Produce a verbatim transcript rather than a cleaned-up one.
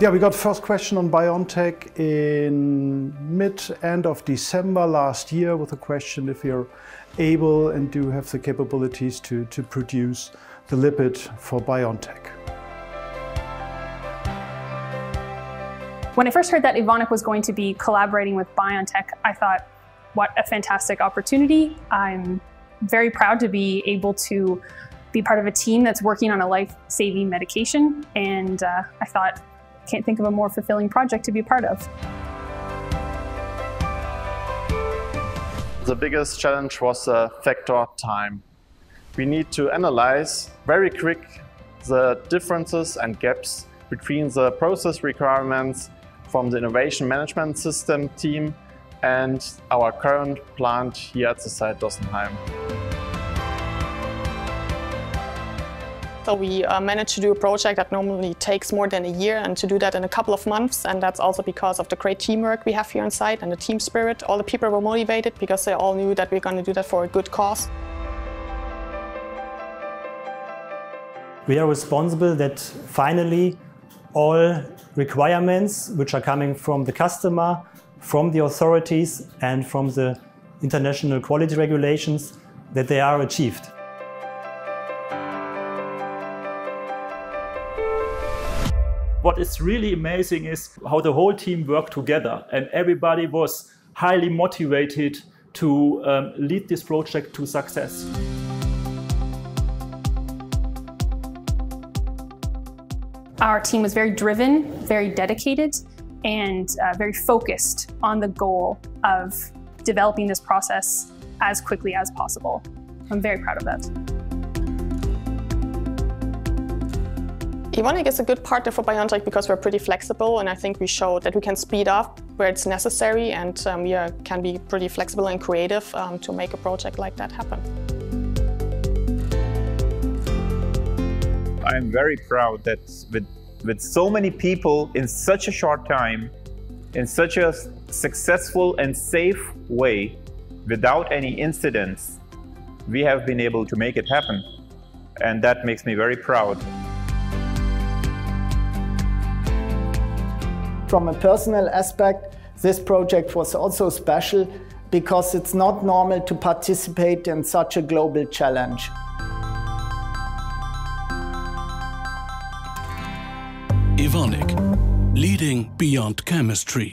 Yeah, we got first question on BioNTech in mid, end of December last year with a question if you're able and do have the capabilities to, to produce the lipid for BioNTech. When I first heard that Evonik was going to be collaborating with BioNTech, I thought, what a fantastic opportunity. I'm very proud to be able to be part of a team that's working on a life-saving medication, and uh, I thought, can't think of a more fulfilling project to be part of. The biggest challenge was the factor time. We need to analyze very quick the differences and gaps between the process requirements from the innovation management system team and our current plant here at the site Dossenheim. So we uh, managed to do a project that normally takes more than a year, and to do that in a couple of months, and that's also because of the great teamwork we have here on site and the team spirit. All the people were motivated because they all knew that we're going to do that for a good cause. We are responsible that finally all requirements which are coming from the customer, from the authorities and from the international quality regulations, that they are achieved. What is really amazing is how the whole team worked together, and everybody was highly motivated to um, lead this project to success. Our team was very driven, very dedicated, and uh, very focused on the goal of developing this process as quickly as possible. I'm very proud of that. Evonik is a good partner for BioNTech because we're pretty flexible, and I think we showed that we can speed up where it's necessary, and um, we are, can be pretty flexible and creative um, to make a project like that happen. I'm very proud that with, with so many people in such a short time, in such a successful and safe way, without any incidents, we have been able to make it happen. And that makes me very proud. From a personal aspect, this project was also special because it's not normal to participate in such a global challenge. Evonik, leading beyond chemistry.